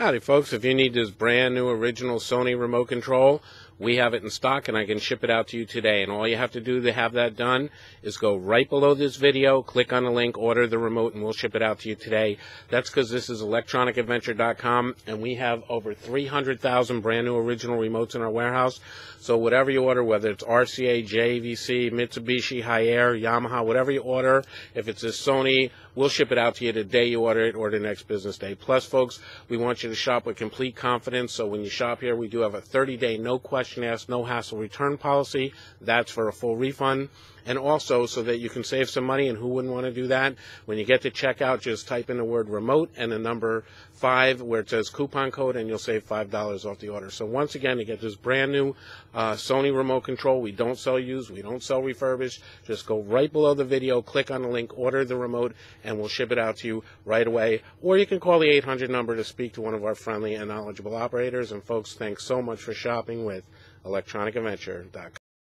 Howdy folks, if you need this brand new original Sony remote control, we have it in stock and I can ship it out to you today. And all you have to do to have that done is go right below this video, click on the link, order the remote, and we'll ship it out to you today. That's because this is ElectronicAdventure.com and we have over 300,000 brand new original remotes in our warehouse. So whatever you order, whether it's RCA, JVC, Mitsubishi, Haier, Yamaha, whatever you order, if it's this Sony, we'll ship it out to you the day you order it or the next business day. Plus, folks, we want you to shop with complete confidence. So when you shop here, we do have a 30-day no question asked, no hassle return policy. That's for a full refund. And also so that you can save some money, and who wouldn't want to do that? When you get to checkout, just type in the word remote and the number 5 where it says coupon code, and you'll save $5 off the order. So once again, to get this brand new Sony remote control, we don't sell used, we don't sell refurbished. Just go right below the video, click on the link, order the remote, and we'll ship it out to you right away. Or you can call the 800 number to speak to one of our friendly and knowledgeable operators. And folks, thanks so much for shopping with ElectronicAdventure.com.